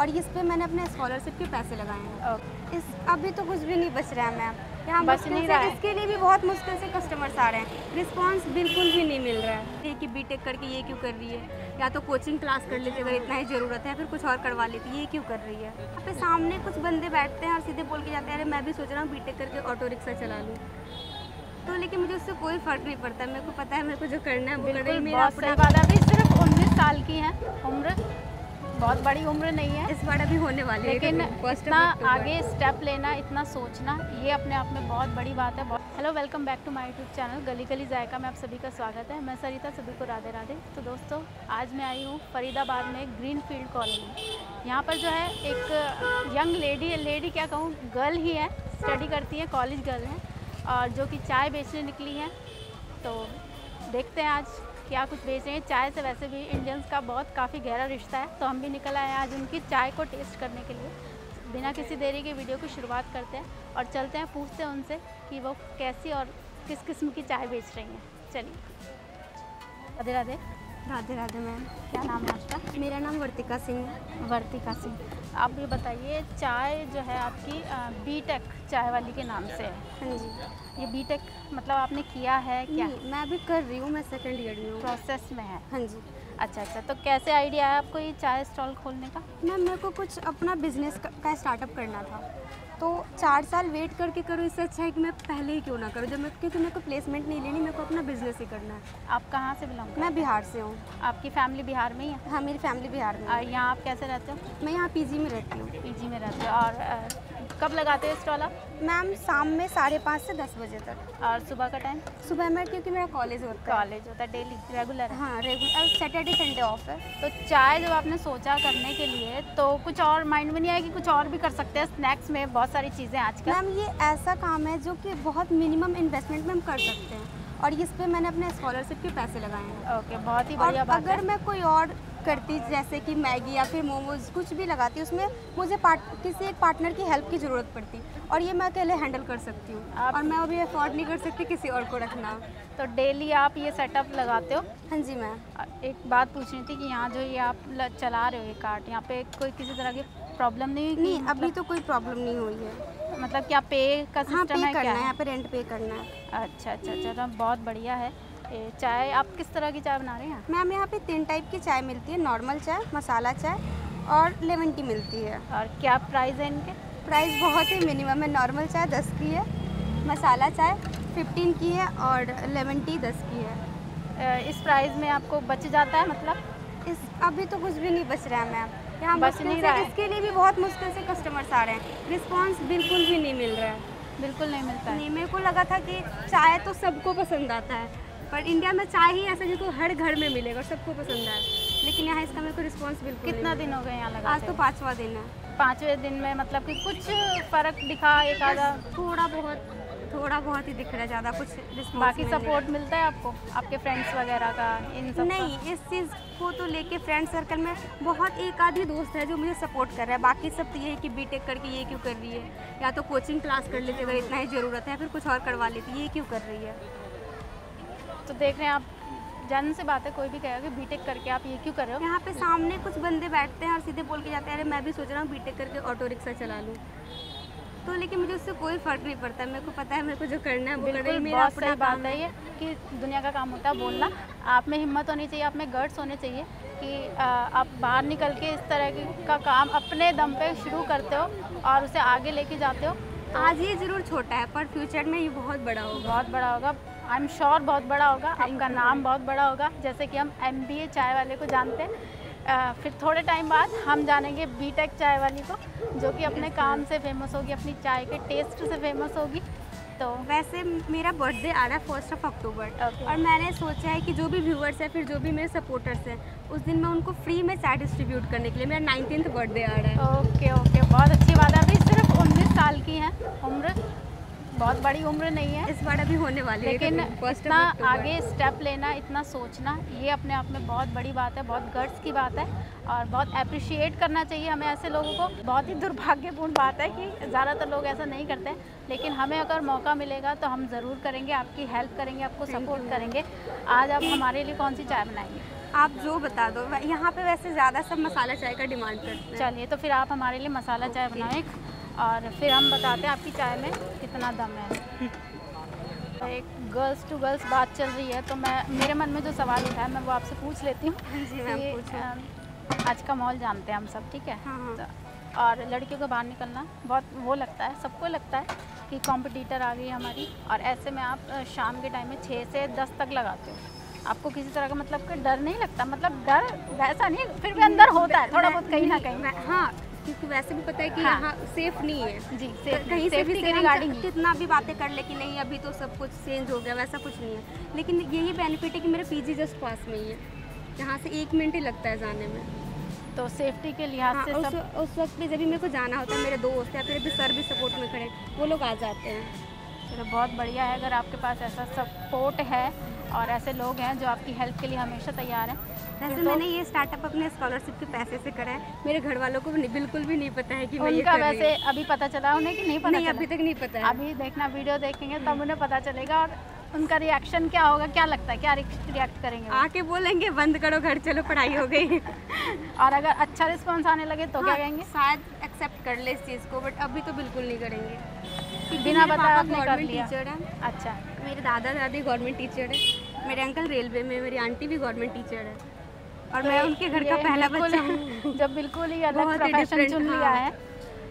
और इस पे मैंने अपने स्कॉलरशिप के पैसे लगाए हैं। इस अभी तो कुछ भी नहीं बच रहा है मैम, यहाँ बच नहीं रहा है। इसके लिए भी बहुत मुश्किल से कस्टमर्स आ रहे हैं, रिस्पांस बिल्कुल भी नहीं मिल रहा है। ये कि बीटेक करके ये क्यों कर रही है, या तो कोचिंग क्लास कर लेती अगर इतना ही ज़रूरत है, फिर कुछ और करवा लेती, ये क्यों कर रही है। यहाँ पे सामने कुछ बंदे बैठते हैं और सीधे बोल के जाते हैं, अरे मैं भी सोच रहा हूँ बीटेक करके ऑटो रिक्शा चला लूँ, तो लेकिन मुझे उससे कोई फ़र्क नहीं पड़ता। मेरे को पता है मेरे को जो करना है वो करना है। अभी सिर्फ 19 साल की है उम्र, बहुत बड़ी उम्र नहीं है, इस बार अभी होने वाली है, लेकिन इतना आगे स्टेप लेना, इतना सोचना, ये अपने आप में बहुत बड़ी बात है। Hello, welcome back to my YouTube channel Gali Gali जायका में आप सभी का स्वागत है। मैं सरिता, सभी को राधे राधे। तो दोस्तों, आज मैं आई हूँ फरीदाबाद में ग्रीन फील्ड कॉलेज में। यहाँ पर जो है एक यंग लेडी क्या कहूँ, गर्ल ही है, स्टडी करती है, कॉलेज गर्ल है, और जो कि चाय बेचने निकली है। तो देखते हैं आज क्या कुछ बेच रहे हैं। चाय से वैसे भी इंडियंस का बहुत काफ़ी गहरा रिश्ता है, तो हम भी निकल आए हैं आज उनकी चाय को टेस्ट करने के लिए। बिना किसी देरी के वीडियो की शुरुआत करते हैं और चलते हैं, पूछते हैं उनसे कि वो कैसी और किस किस्म की चाय बेच रही हैं। चलिए। राधे राधे। राधे राधे मैम, क्या नाम है आपका? मेरा नाम वर्तिका सिंह है। वर्तिका सिंह, आप ये बताइए, चाय जो है आपकी B.Tech चाय वाली के नाम से है। हाँ जी। ये B.Tech मतलब आपने किया है क्या? मैं अभी कर रही हूँ, मैं सेकंड ईयर में हूँ, प्रोसेस में है। हाँ जी। अच्छा, तो कैसे आइडिया है आपको ये चाय स्टॉल खोलने का? मैम, मेरे को कुछ अपना बिजनेस का स्टार्टअप करना था, तो 4 साल वेट करके करूँ, इससे अच्छा है कि मैं पहले ही क्यों ना करूँ, जब मैं, क्योंकि मेरे को प्लेसमेंट नहीं लेनी, मेरे को अपना बिजनेस ही करना है। आप कहाँ से बिलोंग? मैं बिहार से हूँ। आपकी फैमिली बिहार में ही है? हाँ, मेरी फैमिली बिहार में। और यहाँ आप कैसे रहते हो? मैं यहाँ पीजी में रहती हूँ। पीजी में रहते हो, और कब लगाते हो स्टॉल आप? मैम, शाम में 5:30 से 10 बजे तक। और सुबह का टाइम? सुबह में, क्योंकि मेरा कॉलेज होता है डेली, रेगुलर। हाँ, रेगुलर, सैटरडे संडे ऑफ है। तो चाय जब आपने सोचा करने के लिए, तो कुछ और माइंड में नहीं आया कि कुछ और भी कर सकते हैं? स्नैक्स में बहुत सारी चीज़ें आजकल। मैम, ये ऐसा काम है जो कि बहुत मिनिमम इन्वेस्टमेंट में हम कर सकते हैं, और इस पे मैंने अपने स्कॉलरशिप के पैसे लगाए हैं। ओके, बहुत ही बढ़िया बात है। अगर मैं कोई और करती, जैसे कि मैगी या फिर मोमोज कुछ भी लगाती, उसमें मुझे किसी एक पार्टनर की हेल्प की ज़रूरत पड़ती, और ये मैं अकेले हैंडल कर सकती हूँ, और मैं अभी अफोर्ड नहीं कर सकती किसी और को रखना। तो डेली आप ये सेटअप लगाते हो? हाँ जी। मैं एक बात पूछनी थी कि यहाँ जो ये आप चला रहे हो ये कार्ट, यहाँ पे कोई किसी तरह की प्रॉब्लम नहीं? नहीं, अभी तो कोई प्रॉब्लम नहीं हुई है। मतलब क्या पे का सिस्टम है क्या? यहाँ पे रेंट पे करना है। अच्छा, बहुत बढ़िया है। चाय आप किस तरह की चाय बना रहे हैं? मैम, यहाँ पे 3 टाइप की चाय मिलती है, नॉर्मल चाय, मसाला चाय और लेमन टी मिलती है। और क्या प्राइस है इनके? प्राइस बहुत ही मिनिमम है। नॉर्मल चाय 10 की है, मसाला चाय 15 की है और लेमन टी 10 की है। इस प्राइस में आपको बच जाता है? मतलब इस अभी तो कुछ भी नहीं बच रहा है मैम, यहाँ बच नहीं रहा है। इसके लिए भी बहुत मुश्किल से कस्टमर्स आ रहे हैं, रिस्पॉन्स बिल्कुल भी नहीं मिल रहा है। बिल्कुल नहीं मिलता है? नहीं, मेरे को लगा था कि चाय तो सबको पसंद आता है, पर इंडिया में चाय ही ऐसा जिसको हर घर में मिलेगा और सबको पसंद आए, लेकिन यहाँ इसका मेरे को रिस्पॉन्स बिल्कुल। कितना दिन हो गए यहाँ लगा? आज तो 5वां दिन है। 5वें दिन में मतलब कि कुछ फ़र्क दिखा? एक आधा थोड़ा बहुत ही दिख रहा है, ज़्यादा कुछ रिस्पॉन्स। बाकी सपोर्ट मिलता है आपको, आपके फ्रेंड्स वगैरह का, इन सब? नहीं, इस चीज़ को तो लेके फ्रेंड सर्कल में बहुत एक आधी दोस्त है जो मुझे सपोर्ट कर रहा है, बाकी सब तो ये है कि बीटेक करके ये क्यों कर रही है, या तो कोचिंग क्लास कर लेती अगर इतना ही ज़रूरत है, फिर कुछ और करवा लेती, ये क्यों कर रही है। तो देख रहे हैं आप, जान से बात है, कोई भी कहेगा कि बीटेक करके आप ये क्यों कर रहे हो। यहाँ पे सामने कुछ बंदे बैठते हैं और सीधे बोल के जाते हैं, अरे मैं भी सोच रहा हूँ बीटेक करके ऑटो रिक्शा चला लूँ, तो लेकिन मुझे उससे कोई फ़र्क नहीं पड़ता। मेरे को पता है मेरे को जो करना है वो करना है, मेरा अपना बात है। ये कि दुनिया का काम होता है बोलना, आप में हिम्मत होनी चाहिए, आप में गट्स होने चाहिए कि आप बाहर निकल के इस तरह का काम अपने दम पे शुरू करते हो और उसे आगे लेके जाते हो। आज ये ज़रूर छोटा है, पर फ्यूचर में ये बहुत बड़ा होगा। बहुत बड़ा होगा, आई एम श्योर, बहुत बड़ा होगा। आपका नाम बहुत बड़ा होगा, जैसे कि हम MBA चाय वाले को जानते हैं, फिर थोड़े टाइम बाद हम जानेंगे B.Tech चाय वाली को, जो कि अपने काम से फेमस होगी, अपनी चाय के टेस्ट से फेमस होगी। तो वैसे मेरा बर्थडे आ रहा है 1 अक्टूबर, और मैंने सोचा है कि जो भी व्यूअर्स हैं, फिर जो भी मेरे सपोर्टर्स हैं, उस दिन मैं उनको फ्री में चाय डिस्ट्रीब्यूट करने के लिए, मेरा 19th बर्थडे आ रहा है। ओके, बहुत अच्छी बात है। अभी सिर्फ 19 साल की है उम्र, बहुत बड़ी उम्र नहीं है, इस बार अभी होने वाली है, लेकिन इतना आगे स्टेप लेना, इतना सोचना, ये अपने आप में बहुत बड़ी बात है, बहुत गर्ट्स की बात है, और बहुत अप्रिशिएट करना चाहिए हमें ऐसे लोगों को। बहुत ही दुर्भाग्यपूर्ण बात है कि ज़्यादातर लोग ऐसा नहीं करते हैं, लेकिन हमें अगर मौका मिलेगा तो हम ज़रूर करेंगे, आपकी हेल्प करेंगे, आपको सपोर्ट करेंगे। आज आप हमारे लिए कौन सी चाय बनाएंगे? आप जो बता दो। यहाँ पे वैसे ज़्यादा सब मसाला चाय का डिमांड करते हैं। चलिए तो फिर आप हमारे लिए मसाला चाय बनाओ एक, और फिर हम बताते हैं आपकी चाय में कितना दम है। एक गर्ल्स टू गर्ल्स बात चल रही है तो मैं, मेरे मन में जो सवाल उठा है मैं वो आपसे पूछ लेती हूँ। आज का माहौल जानते हैं हम सब, ठीक है? हाँ। तो, और लड़कियों को बाहर निकलना बहुत वो लगता है, सबको लगता है कि कॉम्पिटिटर आ गई हमारी, और ऐसे में आप शाम के टाइम में 6 से 10 तक लगाते हो। आपको किसी तरह का मतलब कि डर नहीं लगता? मतलब डर वैसा नहीं, फिर भी अंदर होता है थोड़ा बहुत कहीं ना कहीं। हाँ, क्योंकि वैसे भी पता है कि हाँ सेफ नहीं है जी, कहीं से भी रिगार्डिंग कितना भी बातें कर ले कि नहीं अभी तो सब कुछ चेंज हो गया, वैसा कुछ नहीं है। लेकिन यही बेनिफिट है कि मेरा पीजी जस्ट पास में ही है, यहाँ से 1 मिनट ही लगता है जाने में, तो सेफ्टी के लिहाज से सब। उस वक्त भी जब भी मेरे को जाना होता है, मेरे दोस्त या फिर भी सर भी सपोर्ट में खड़े, वो लोग आ जाते हैं। चलो बहुत बढ़िया है, अगर आपके पास ऐसा सपोर्ट है और ऐसे लोग हैं जो आपकी हेल्प के लिए हमेशा तैयार हैं। वैसे मैंने ये स्टार्टअप अपने स्कॉलरशिप के पैसे से करा है, मेरे घर वालों को बिल्कुल भी नहीं पता है कि मैं ये कर रही हूं। वैसे अभी पता चला उन्हें कि नहीं पता? नहीं, अभी तक नहीं पता। अभी देखना, वीडियो देखेंगे तब उन्हें पता चलेगा। और उनका रिएक्शन क्या होगा, क्या लगता है, क्या रिएक्ट करेंगे? आके बोलेंगे बंद करो, घर चलो, पढ़ाई हो गई। और अगर अच्छा रिस्पॉन्स आने लगे तो क्या कहेंगे? शायद एक्सेप्ट कर ले इस चीज़ को, बट अभी तो बिल्कुल नहीं करेंगे। बिना बताया गवर्नमेंट टीचर है। अच्छा, मेरे दादा दादी गवर्नमेंट टीचर है, मेरे अंकल रेलवे में, मेरी आंटी भी गवर्नमेंट टीचर है, और मैं उनके घर का पहला बच्चा हूँ। जब बिल्कुल ही अलग प्रोफेशन चुन लिया है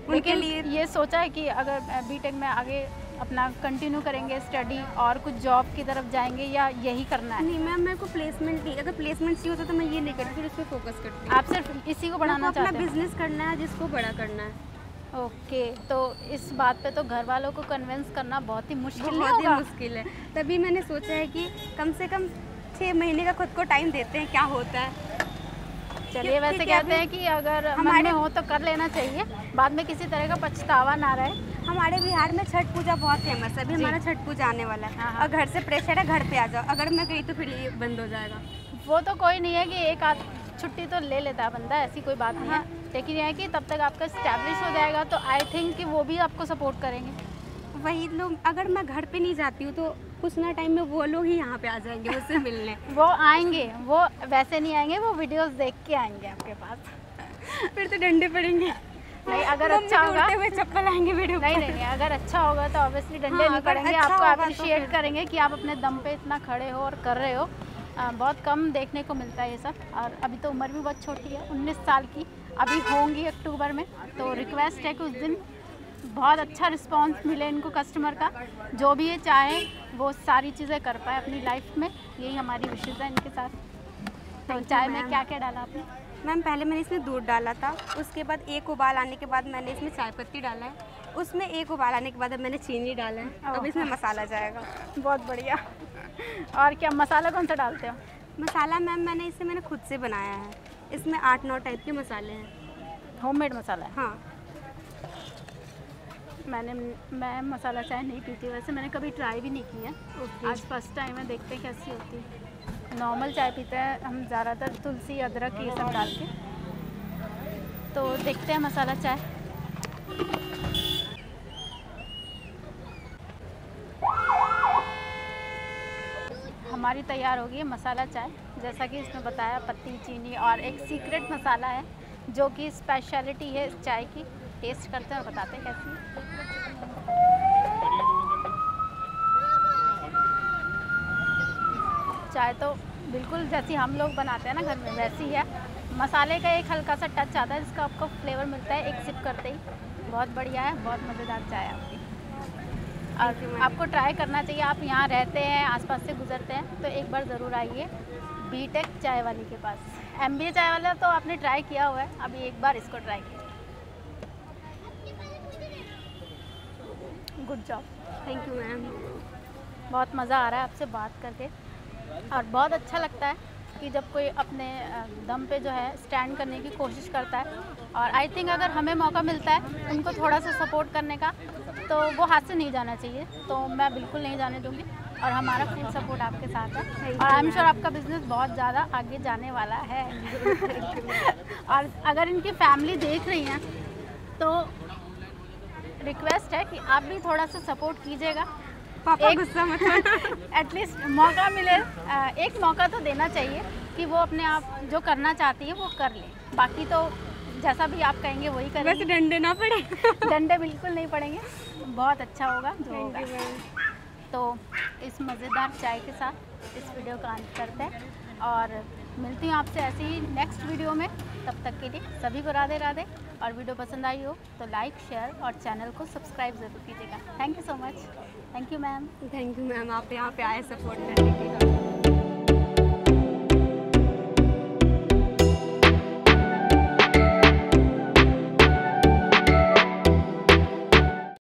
उनके लिए। ये सोचा है कि अगर बीटेक में आगे अपना कंटिन्यू करेंगे स्टडी और कुछ जॉब की तरफ जाएंगे, या यही करना है? नहीं मैम, मेरे को प्लेसमेंट नहीं, अगर प्लेसमेंट चाहिए होता तो मैं ये नहीं करती, फिर उस पर फोकस करती हूँ। आप सिर्फ इसी को बढ़ाना चाहते हैं? अपना बिजनेस करना है जिसको बड़ा करना है। ओके, तो इस बात पे तो घर वालों को कन्विंस करना बहुत ही मुश्किल है। तभी मैंने सोचा है कि कम से कम 6 महीने का खुद को टाइम देते हैं, क्या होता है। चलिए, वैसे कहते हैं कि अगर हमारे हो तो कर लेना चाहिए, बाद में किसी तरह का पछतावा ना रहे। हमारे बिहार में छठ पूजा बहुत फेमस है, अभी हमारा छठ पूजा आने वाला है। और घर से प्रेशर है, घर पे आ जाओ, अगर मैं गई तो फिर ये बंद हो जाएगा। वो तो कोई नहीं है कि एक आध छुट्टी तो ले लेता है बंदा, ऐसी कोई बात नहीं है, लेकिन यह है कि तब तक आपका स्टैब्लिश हो जाएगा। तो आई थिंक कि वो भी आपको सपोर्ट करेंगे वही लोग। अगर मैं घर पे नहीं जाती हूँ तो कुछ ना टाइम में वो लोग ही यहाँ पे आ जाएंगे मुझसे मिलने। वो आएंगे, वो वैसे नहीं आएंगे, वो वीडियोस देख के आएंगे आपके पास। फिर तो डंडे पड़ेंगे। नहीं, अगर अच्छा होगा चप्पल आएंगे वीडियो। नहीं, अगर अच्छा होगा तो ऑब्वियसली डंडे नहीं पड़ेंगे, आपको अप्रिशिएट करेंगे कि आप अपने दम पे इतना खड़े हो और कर रहे हो। बहुत कम देखने को मिलता है ये सब। और अभी तो उम्र भी बहुत छोटी है, 19 साल की अभी होंगी अक्टूबर में। तो रिक्वेस्ट है कि उस दिन बहुत अच्छा रिस्पांस मिले इनको कस्टमर का, जो भी ये चाहे वो सारी चीज़ें कर पाए अपनी लाइफ में, यही हमारी विशेष है इनके साथ। तो चाय में क्या क्या डाला आपने? मैम पहले मैंने इसमें दूध डाला था, उसके बाद एक उबाल आने के बाद मैंने इसमें चाय पत्ती डाला है, उसमें एक उबाल आने के बाद अब मैंने चीनी डाला है, अब इसमें मसाला जाएगा। बहुत बढ़िया। और क्या मसाला कौन सा डालते हो? मसाला मैम मैंने खुद से बनाया है, इसमें 8-9 टाइप के मसाले हैं, होममेड मसाला है। हाँ, मैं मसाला चाय नहीं पीती, वैसे मैंने कभी ट्राई भी नहीं की है। आज फर्स्ट टाइम है, देखते हैं कैसी होती है। नॉर्मल चाय पीते हैं हम ज़्यादातर, तुलसी अदरक ये सब डाल के। तो देखते हैं मसाला चाय। हमारी तैयार हो गई है मसाला चाय। जैसा कि इसमें बताया, पत्ती, चीनी और एक सीक्रेट मसाला है जो कि स्पेशलिटी है इस चाय की। टेस्ट करते हैं और बताते हैं कैसी चाय। तो बिल्कुल जैसी हम लोग बनाते हैं ना घर में, वैसी है। मसाले का एक हल्का सा टच आता है जिसका आपको फ्लेवर मिलता है एक सिप करते ही। बहुत बढ़िया है, बहुत मज़ेदार चाय है आपकी। और आपको ट्राई करना चाहिए, आप यहाँ रहते हैं, आसपास से गुजरते हैं तो एक बार ज़रूर आइए बीटेक चाय वाली के पास। MBA चाय वाला तो आपने ट्राई किया हुआ है, अभी एक बार इसको ट्राई किया। Good job. Thank you ma'am, बहुत मज़ा आ रहा है आपसे बात करके, और बहुत अच्छा लगता है कि जब कोई अपने दम पे जो है स्टैंड करने की कोशिश करता है। और आई थिंक अगर हमें मौका मिलता है उनको थोड़ा सा सपोर्ट करने का तो वो हाथ से नहीं जाना चाहिए। तो मैं बिल्कुल नहीं जाने दूँगी, और हमारा फुल सपोर्ट आपके साथ है, और आई एम श्योर आपका बिजनेस बहुत ज़्यादा आगे जाने वाला है। और अगर इनकी फैमिली देख रही हैं तो रिक्वेस्ट है कि आप भी थोड़ा सा सपोर्ट कीजिएगा। पापा गुस्सा मत करना, एटलीस्ट मौका मिले, एक मौका तो देना चाहिए। कि वो अपने आप जो करना चाहती है वो कर ले, बाकी तो जैसा भी आप कहेंगे वही करेंगे। वैसे डंडे ना पड़े डंडे बिल्कुल नहीं पड़ेंगे, बहुत अच्छा होगा जो होगा। तो इस मज़ेदार चाय के साथ इस वीडियो का अंत करते हैं और मिलती हूँ आपसे ऐसे ही नेक्स्ट वीडियो में। तब तक के लिए सभी को राधे राधे। और वीडियो पसंद आई हो तो लाइक, शेयर और चैनल को सब्सक्राइब ज़रूर कीजिएगा। Thank you so much. Thank you ma'am. Thank you ma'am, आप यहाँ पे आए सपोर्ट करने के लिए।